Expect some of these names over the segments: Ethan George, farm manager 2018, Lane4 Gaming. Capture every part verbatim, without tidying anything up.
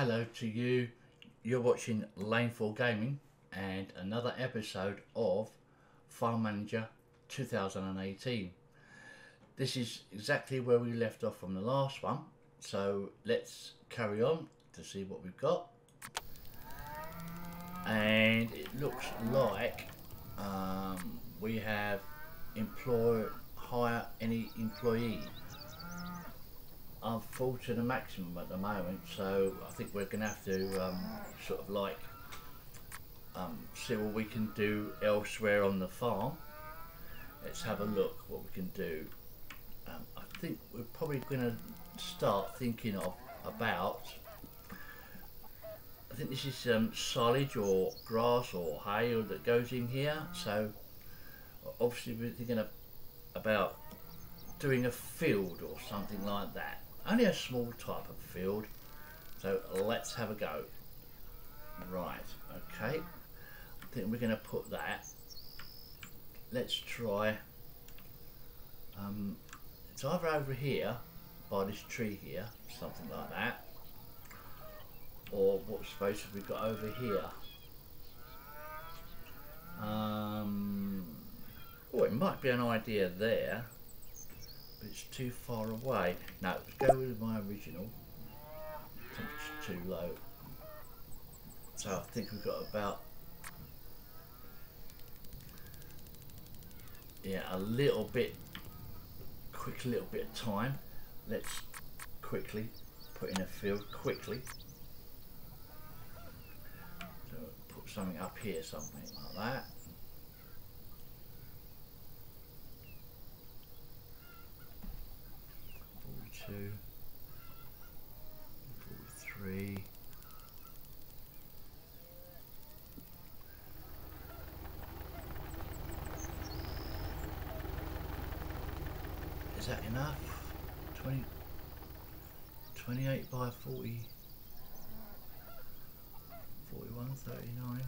Hello to you, you're watching Lane four Gaming and another episode of Farm Manager two thousand eighteen. This is exactly where we left off from the last one, so let's carry on to see what we've got. And it looks like um, we have employ hire any employee. I've fallen to the maximum at the moment, so I think we're going to have to um, sort of like um, see what we can do elsewhere on the farm. Let's have a look what we can do. Um, I think we're probably going to start thinking of about. I think this is um, silage or grass or hay that goes in here. So obviously we're thinking of, about doing a field or something like that. Only a small type of field, so let's have a go. Right, okay, I think we're going to put that. Let's try, um, it's either over here by this tree here, something like that, or what space have we got over here? Um, oh, it might be an idea there, but it's too far away. No, let's go with my original. I think it's too low. So I think we've got about, yeah, a little bit, quick little bit of time. Let's quickly put in a field, quickly. So put something up here, something like that. forty-two, forty-three. Is that enough? twenty, twenty-eight by forty, forty-one, thirty-nine,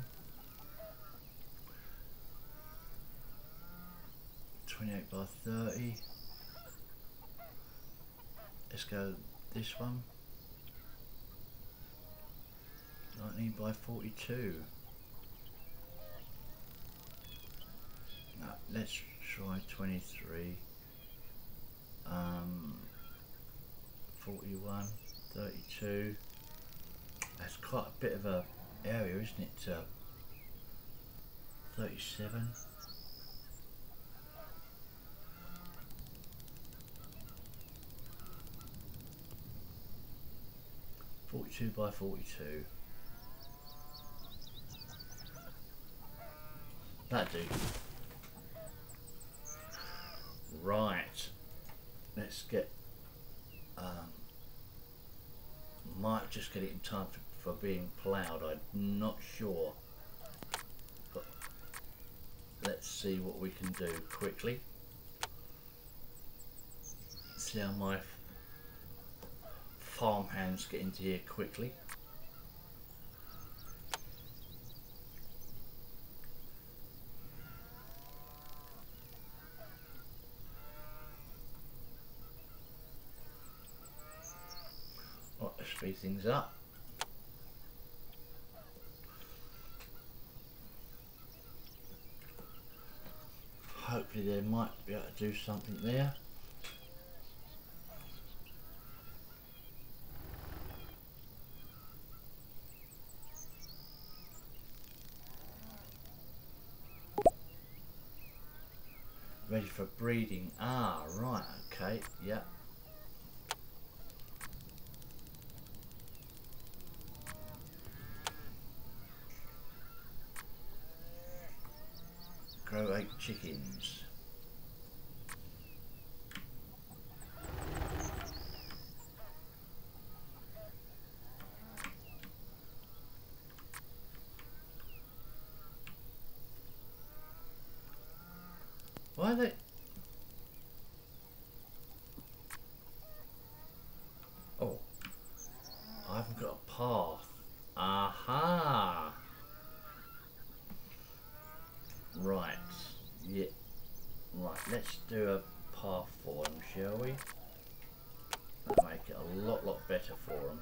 twenty-eight by thirty. Let's go this one, nineteen by forty-two. No, let's try twenty-three, um, forty-one, thirty-two. That's quite a bit of a area, isn't it? Uh, thirty-seven. forty-two by forty-two. That do. Right. Let's get. Um, might just get it in time for, for being ploughed. I'm not sure. But let's see what we can do quickly. See how my farm hands get into here quickly. Right, let's speed things up. Hopefully they might be able to do something there. Ready for breeding. Ah, right, okay, yeah. Grow eight chickens. Why are they? Oh, I haven't got a path. Aha! Right, yeah. Right, let's do a path for them, shall we? That'll make it a lot, lot better for them.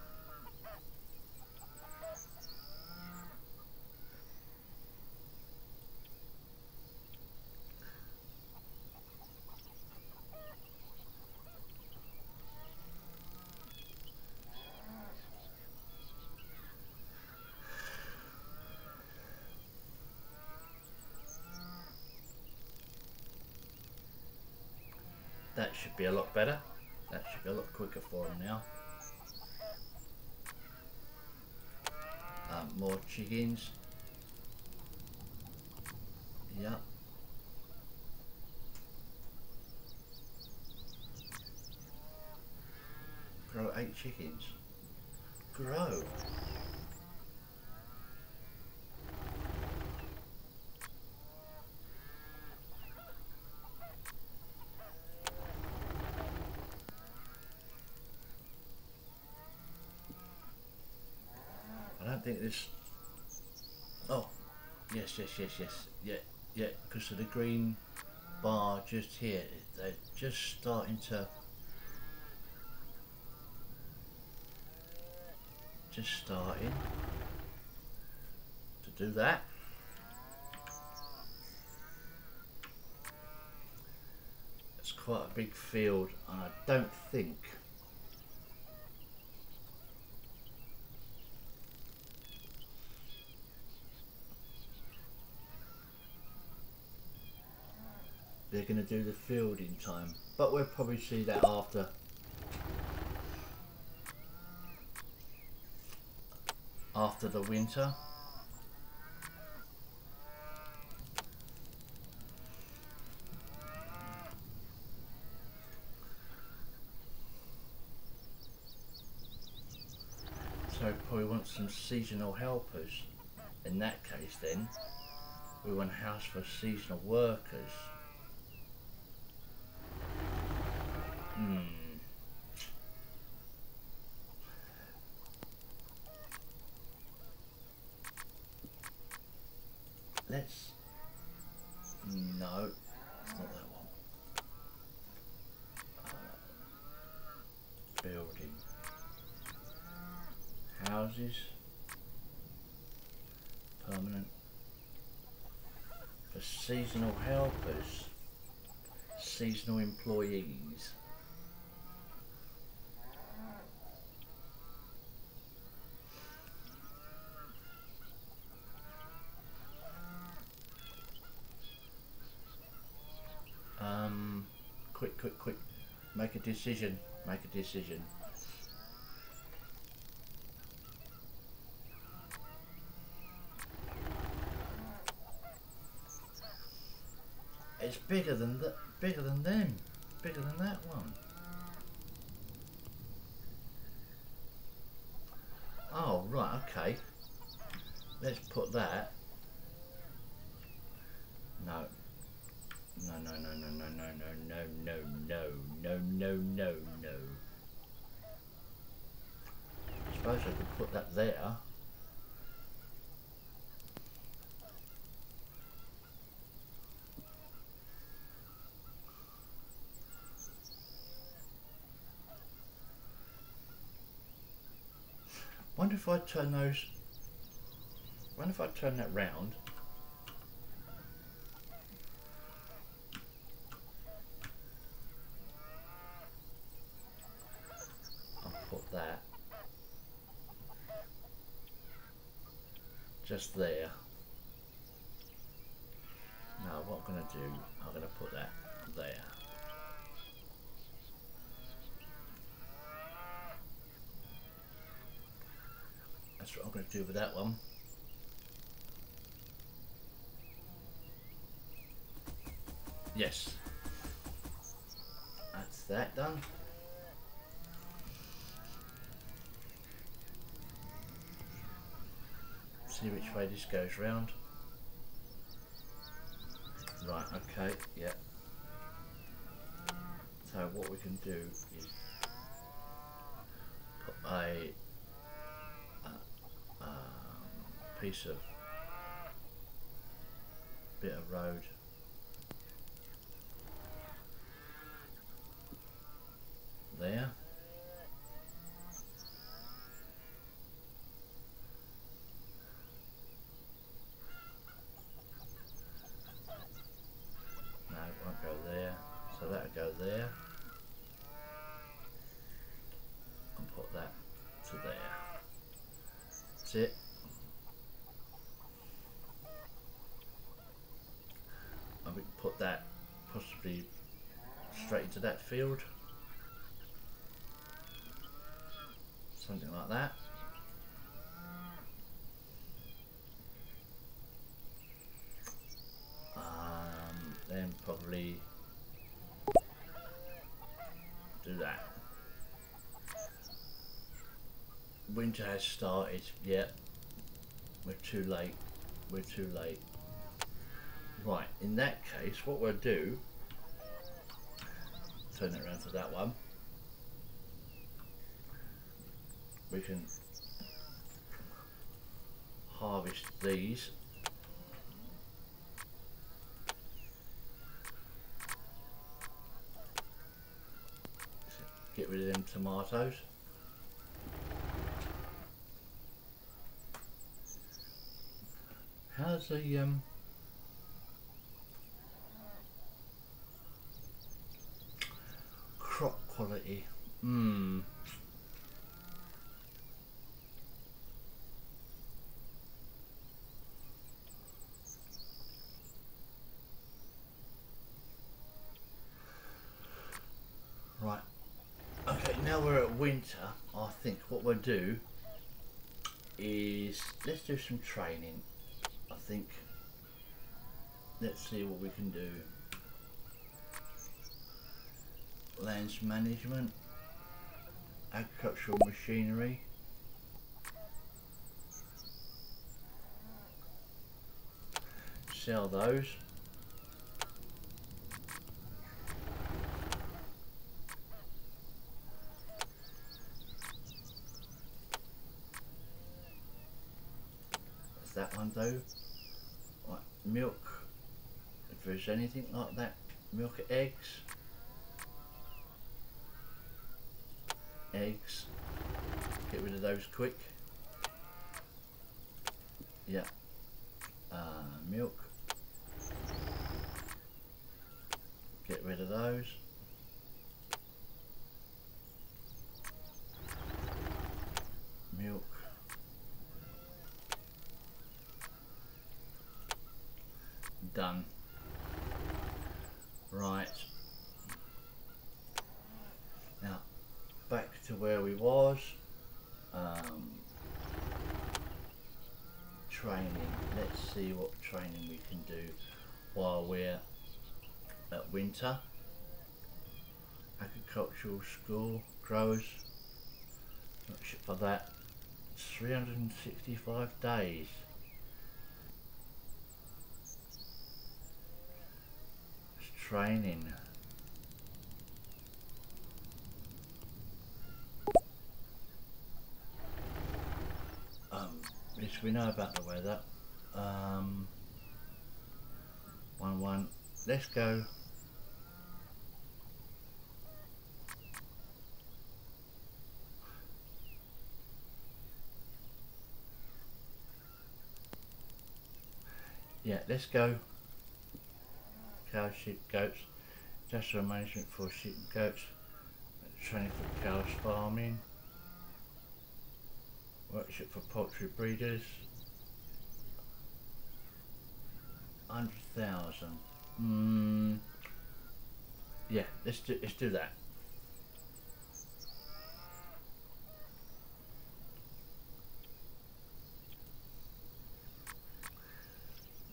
That should be a lot better. That should be a lot quicker for him now. Um, more chickens. Yeah. Grow eight chickens. Grow. I don't think this. Oh, yes, yes, yes, yes, yeah, yeah. Because of the green bar just here, they're just starting to, just starting to do that. It's quite a big field, and I don't think. They're going to do the field in time, but we'll probably see that after after the winter. So probably want some seasonal helpers. In that case, then we want a house for seasonal workers. Hmm. Let's... No, it's not that one. Uh, building. Houses. Permanent. For seasonal helpers. Seasonal employees. Quick, quick, make a decision, make a decision. It's bigger than that, bigger than them, bigger than that one. Oh, right, okay. Let's put that. No. No, no, no, no, no, no, no, no, no, no, no, no, no. I suppose I could put that there. Wonder if I turn those. Wonder if I turn that round. That just there. Now what I'm going to do, I'm going to put that there. That's what I'm going to do with that one. Yes, that's that done. See which way this goes round. Right, okay, yeah. So what we can do is put a, a um, piece of bit of road there. It. And we can put that possibly straight into that field. Something like that. Um, then probably do that. Winter has started, yep. We're too late. We're too late. Right, in that case, what we'll do, turn it around to that one. We can harvest these. Get rid of them tomatoes. How's the um crop quality? Hmm. Right. Okay, now we're at winter. I think what we'll do is let's do some training. I think let's see what we can do. Lands management, agricultural machinery. Sell those. That's that one though. Right, milk. If there's anything like that, milk, eggs. Eggs. Get rid of those quick. Yeah. Uh, milk. Get rid of those. Milk. Done. Right. To where we was, um, training. Let's see what training we can do while we're at winter. Agricultural school, growers, not shit for that. three hundred sixty-five days. It's training. We know about the weather. Um, one one. Let's go. Yeah, let's go. Cows, sheep, goats. Industrial management for sheep and goats. Training for cows, farming. Workshop for poultry breeders. Hundred thousand. Mm. Yeah, let's do let's do that.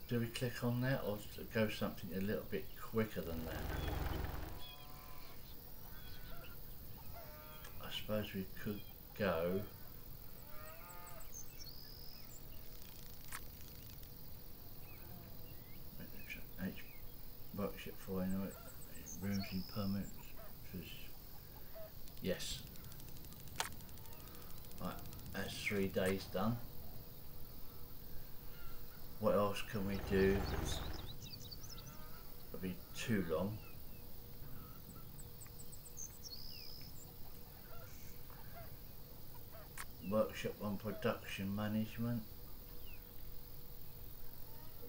Do we click on that or go something a little bit quicker than that? I suppose we could go. Workshop for you know, rooms and permits. Yes. Right, that's three days done. What else can we do? That'll be too long. Workshop on production management,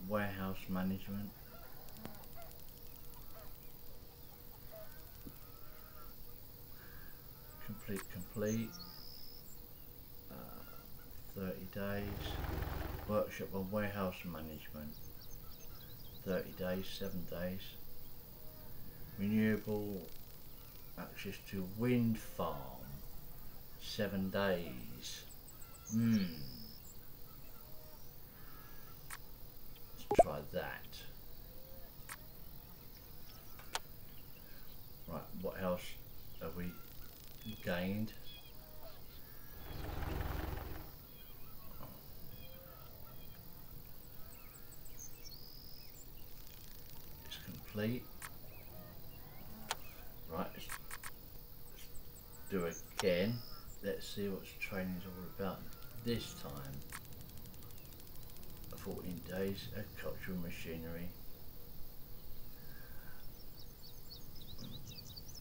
warehouse management. Complete, complete, uh, thirty days, workshop on warehouse management, thirty days, seven days, renewable Access to wind farm. Seven days. Hmm. Let's try that. Right, what else have we gained? It's complete. Right, let's, let's do it again. Let's see what training is all about. This time, fourteen days agricultural machinery.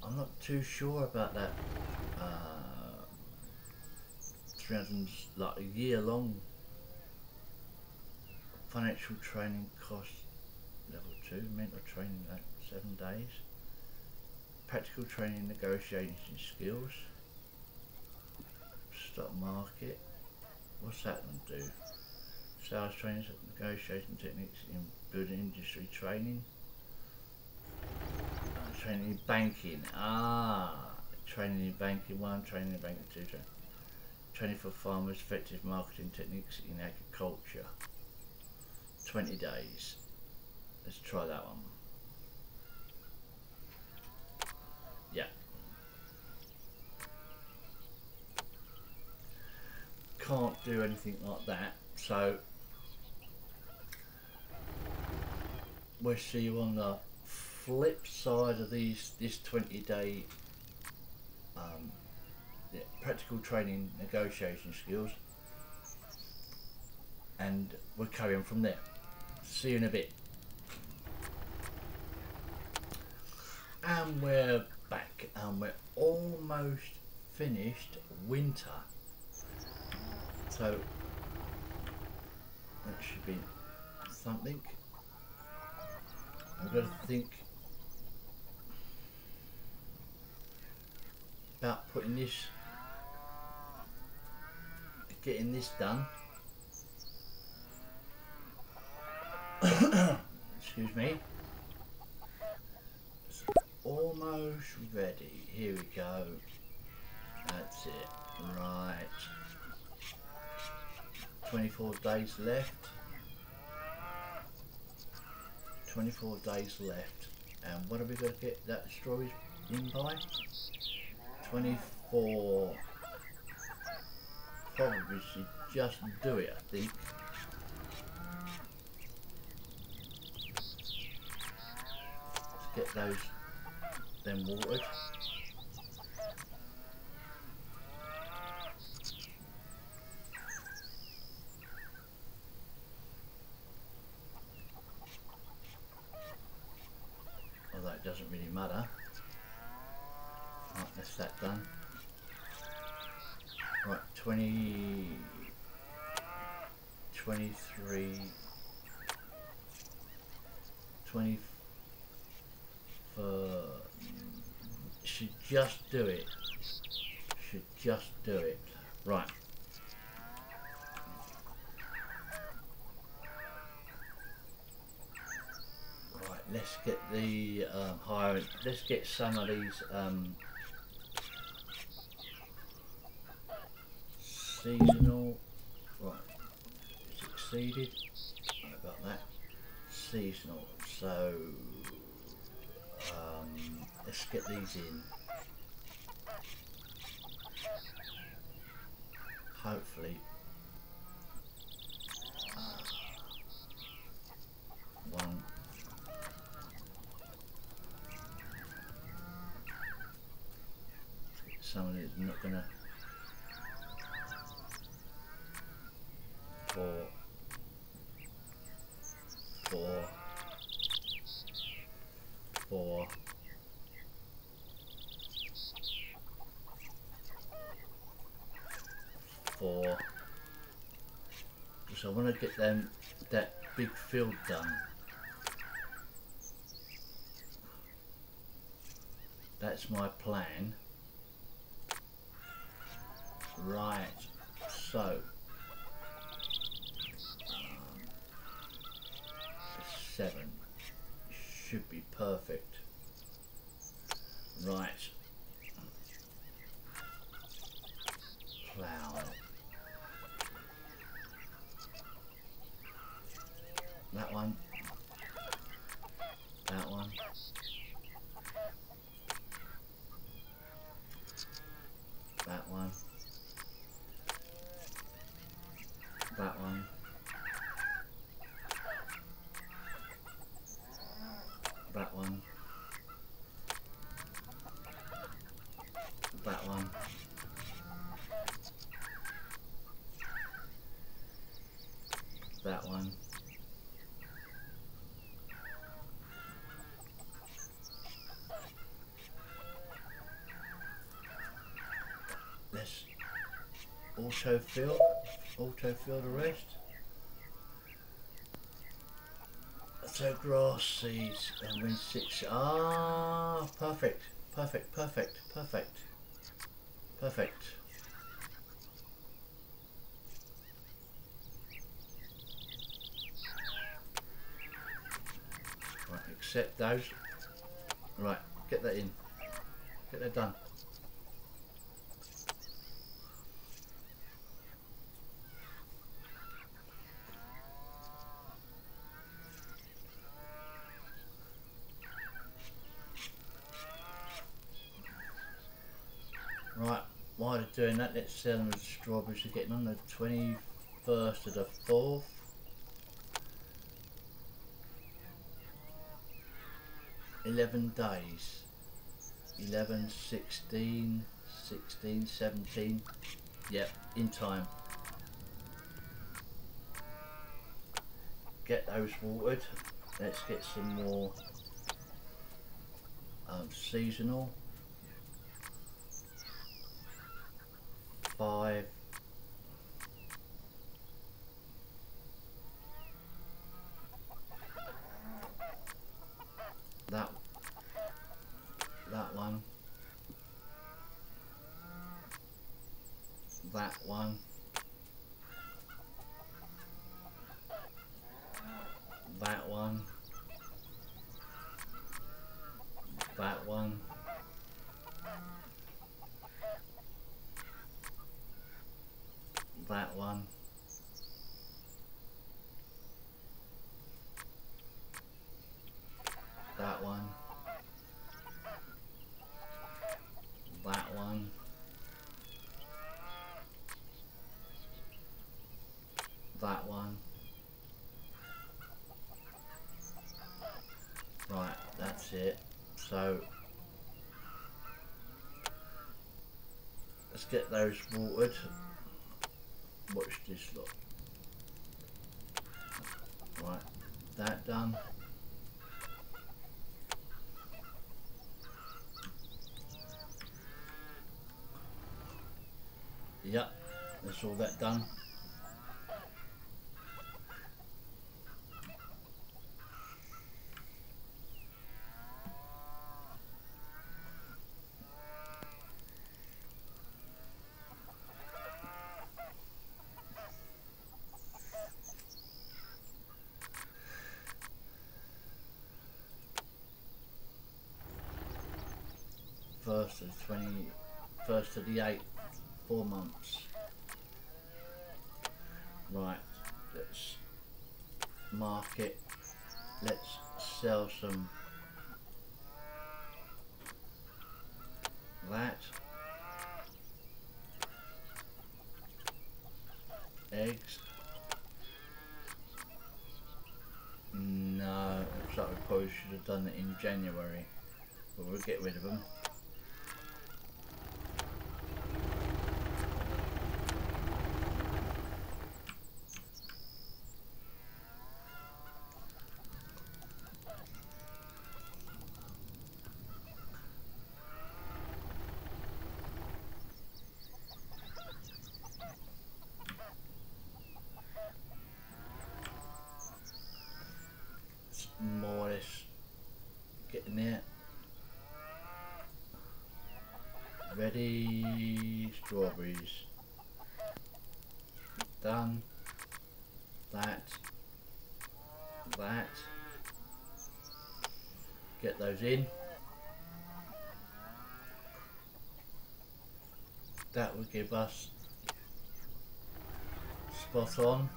I'm not too sure about that. Uh, three hundred, like a year-long financial training cost level two. Mental training like seven days. Practical training, negotiations and skills. Stock market. What's that gonna do? Sales training, negotiation techniques in building industry training. Uh, training in banking. Ah, training in banking one, training in banking two. Training, training for farmers, effective marketing techniques in agriculture. Twenty days. Let's try that one. Yeah. Can't do anything like that, so we'll see you on the flip side of these this twenty day um, yeah, practical training, negotiation skills, and we'll carry on from there. See you in a bit. And we're back and we're almost finished winter. So that should be something. I've got to think about putting this, getting this done. Excuse me. It's almost ready. Here we go. That's it. Right. twenty-four days left, twenty-four days left, and what have we got to get that strawberries in by? twenty-four, probably should just do it, I think. Let's get those then watered. Doesn't really matter. Right, that's that done. Right, twenty, twenty-three, twenty, for, should just do it. Should just do it. Right. Let's get the um, higher. Let's get some of these um, seasonal. Right, it's exceeded. I don't know about that. Seasonal. So um, let's get these in. Hopefully. Someone is not gonna four four four four. So I want to get them that big field done. That's my plan. Right, so um, seven should be perfect. Right, That one. That one. That one. That one. That one. That one. That one. This auto field, auto field arrest. So grass seeds and win six. Ah, perfect, perfect, perfect, perfect, perfect. Right, accept those. Right, get that in. Get that done. Doing that, let's see how the strawberries are getting on the twenty-first to the fourth. Eleven days. Eleven, sixteen, sixteen, seventeen. Yep, in time. Get those watered. Let's get some more um, seasonal. Five. That. That one. That one. That one. That one. That one. That one. That one. That one. Right, that's it. So let's get those watered. Watch this lot. Right, that done. Yep, that's all that done. First of the twenty, first of the eight, four months. Right, let's mark it. Let's sell some that eggs. No, looks like we probably should have done it in January, but we'll get rid of them. Ready, strawberries. Done. That. That. Get those in. That would give us spot on.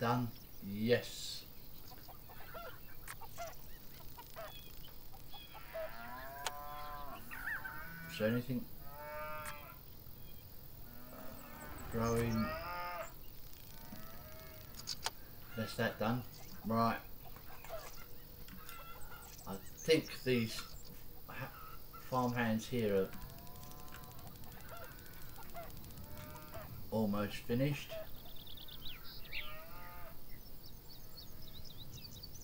done. Yes. Is there anything? Growing. That's that done. Right. I think these farmhands here are almost finished.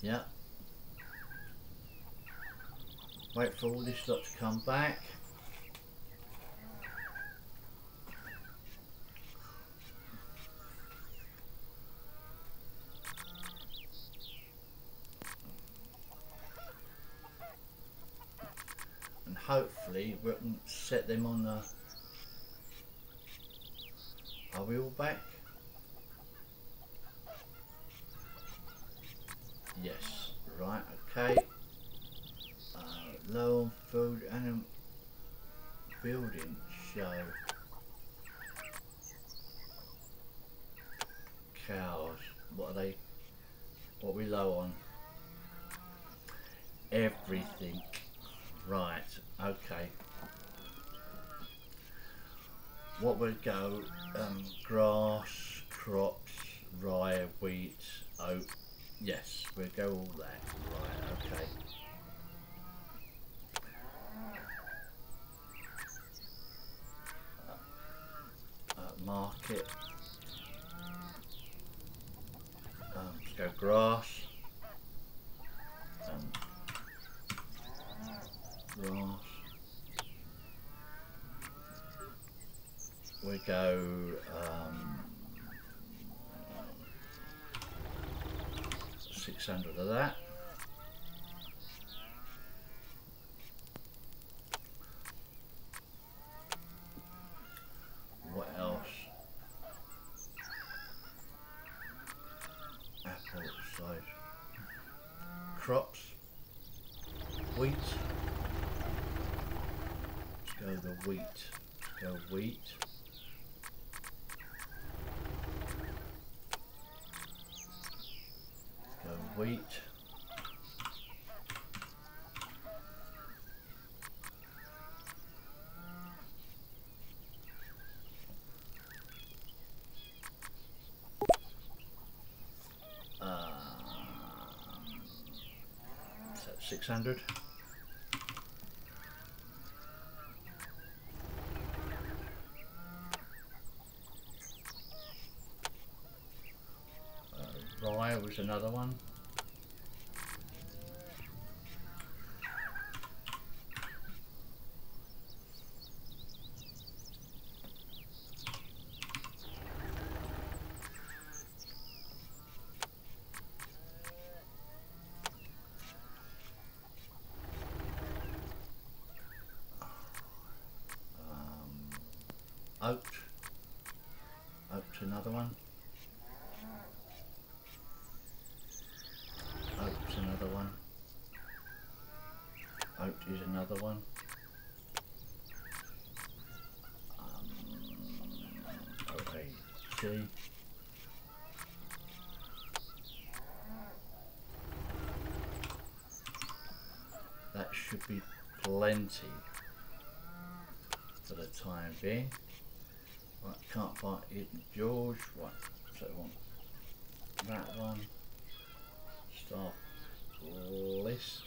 Yeah. Wait for all this lot to come back. And hopefully we can set them on the... Are we all back? Yes, right, okay. Uh, low on food and building show. Cows, what are they? What are we low on? Everything. Right, okay. What would go? Um, grass, crops, rye, wheat, oat. Yes, we'll go all that. Right, okay. Uh, uh, market. Um, let's go grass. Um, grass. We go um, six hundred of that. What else? Apple side. Crops. Wheat. Let's go the wheat. Let's go wheat. Wheat. Uh, is that six hundred? Uh, rye was another one. Oat, oat's another one, oat's another one, oat is another one, um, okay, tea. That should be plenty for the time being. Right, can't fight it, George. Right, so I want that one. Start list.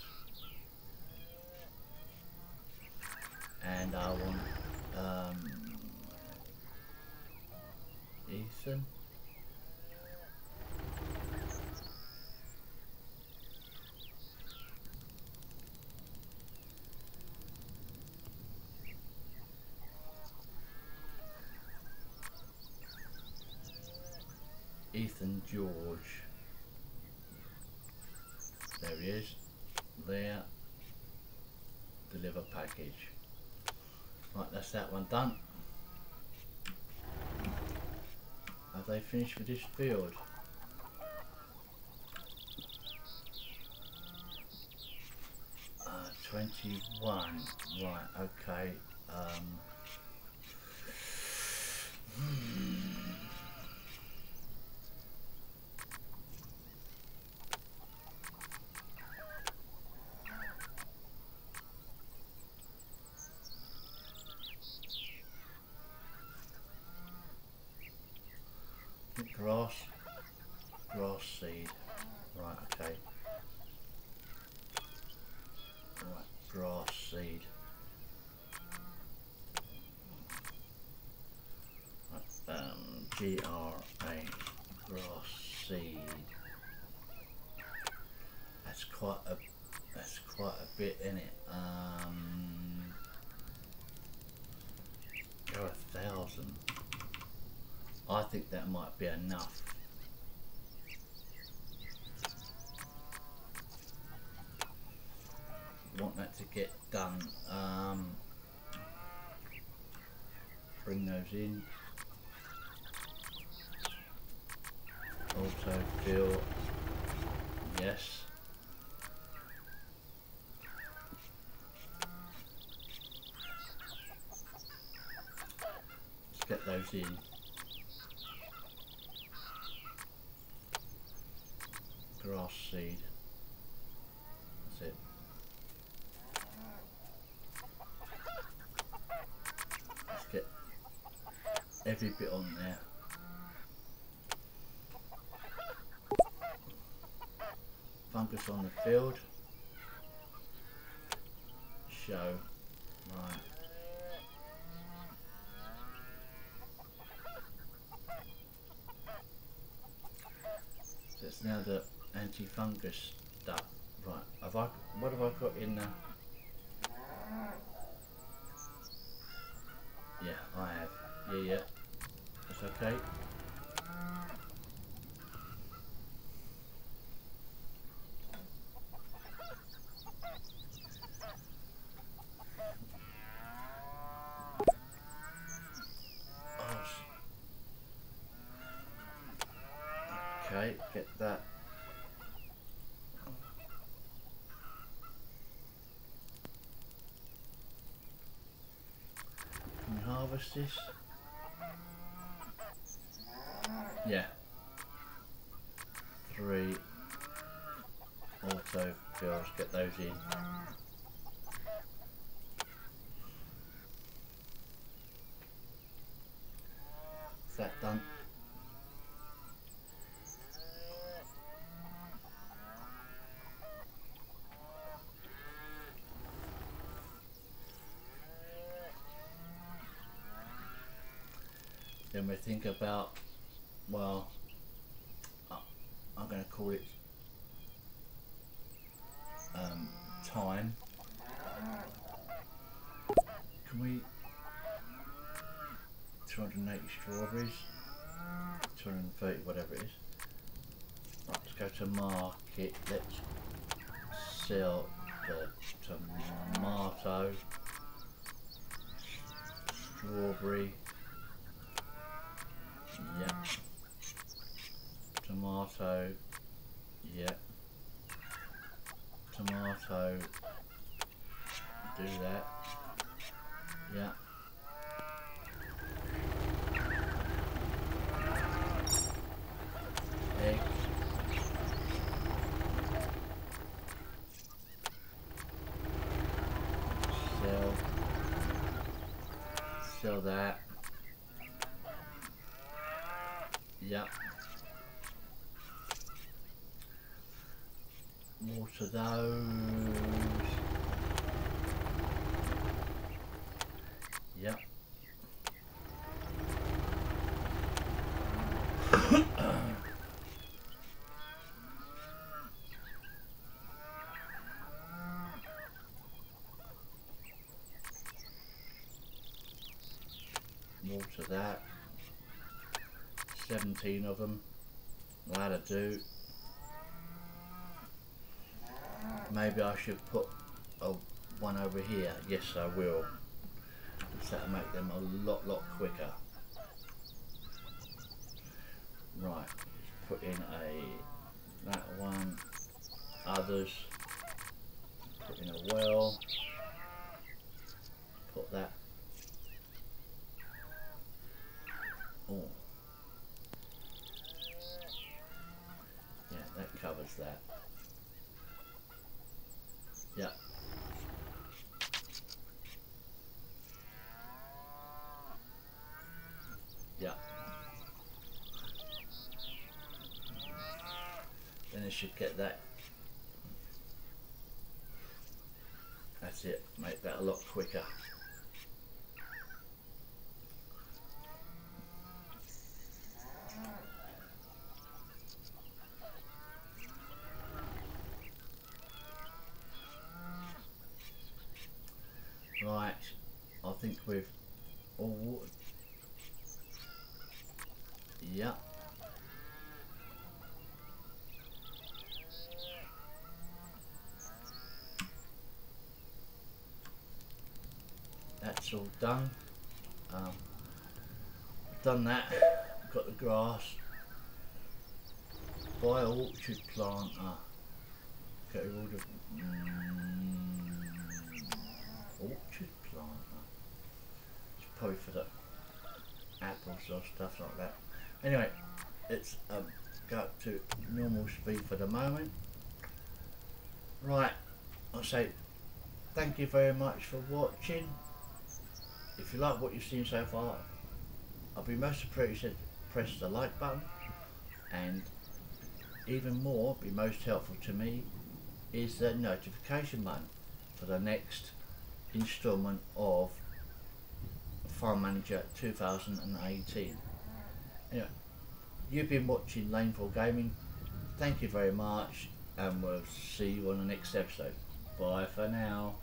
And I want um, Ethan. Ethan George. There he is. There. Deliver package. Right, that's that one done. Have they finished with this field? Uh, twenty-one. Right, okay. Um, hmm. grass, grass seed. Right, okay. Right, grass seed. Right, um, G R A, grass seed. That's quite a, that's quite a bit, isn't it? Um, there are a thousand. I think that might be enough. Want that to get done. Um, bring those in. Also fill. Yes. Let's get those in. Grass seed. That's it. Let's get every bit on there. Fungus on the field. Show. Right. So it's now the anti-fungus stuff. Right, have I, what have I got in there? Yeah, I have. Yeah, yeah. That's okay. Oh. Okay, get that. This. Yeah. Three auto fills, get those in. Is that done? Then we think about, well, uh, I'm going to call it um, time. Can we, two hundred eighty strawberries, two hundred thirty, whatever it is. Right, let's go to market, let's sell the tomato, strawberry. Yeah. Tomato. Yeah. Tomato. Do that. Yeah. Egg. Sell. Sell that. Yeah. Water those. Yeah. Water that. seventeen of them, that'll do. Maybe I should put a one over here. Yes, I will. That'll make them a lot, lot quicker. Right, put in a that one. Others. Put in a well. Put that. Oh. That covers that. Yeah. Yeah. Then I should get that. That's it, make that a lot quicker. Right, I think we've all watered. Yeah. That's all done. Um, done that, got the grass. Buy a orchard planter. Get rid of mm, orchard planter. It's probably for the apples or stuff like that. Anyway, it's um, go up to normal speed for the moment. Right, I'll say thank you very much for watching. If you like what you've seen so far, I'll be most appreciative to press the like button, and even more be most helpful to me is the notification button for the next instalment of Farm Manager two thousand eighteen. Anyway, you've been watching Lane four Gaming. Thank you very much, and we'll see you on the next episode. Bye for now.